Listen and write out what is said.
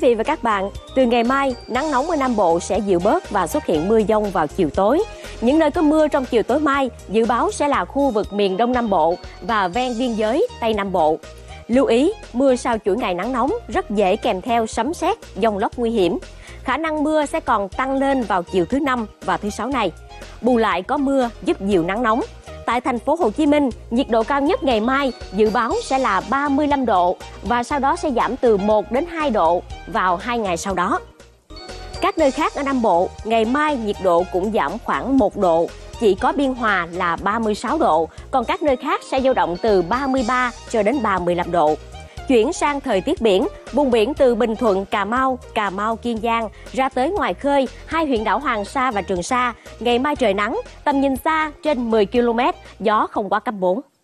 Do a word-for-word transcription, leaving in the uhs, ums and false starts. quý vị và các bạn, từ ngày mai, nắng nóng ở Nam Bộ sẽ dịu bớt và xuất hiện mưa dông vào chiều tối. Những nơi có mưa trong chiều tối mai dự báo sẽ là khu vực miền Đông Nam Bộ và ven biên giới Tây Nam Bộ. Lưu ý, mưa sau chuỗi ngày nắng nóng rất dễ kèm theo sấm sét, dông lốc nguy hiểm. Khả năng mưa sẽ còn tăng lên vào chiều thứ Năm và thứ Sáu này. Bù lại có mưa giúp dịu nắng nóng. Tại thành phố Hồ Chí Minh, nhiệt độ cao nhất ngày mai dự báo sẽ là ba mươi lăm độ và sau đó sẽ giảm từ một đến hai độ vào hai ngày sau đó. Các nơi khác ở Nam Bộ, ngày mai nhiệt độ cũng giảm khoảng một độ, chỉ có Biên Hòa là ba mươi sáu độ, còn các nơi khác sẽ dao động từ ba mươi ba cho đến ba mươi lăm độ. Chuyển sang thời tiết biển, vùng biển từ Bình Thuận, Cà Mau, Cà Mau, Kiên Giang ra tới ngoài khơi, hai huyện đảo Hoàng Sa và Trường Sa, ngày mai trời nắng, tầm nhìn xa trên mười ki lô mét, gió không quá cấp bốn.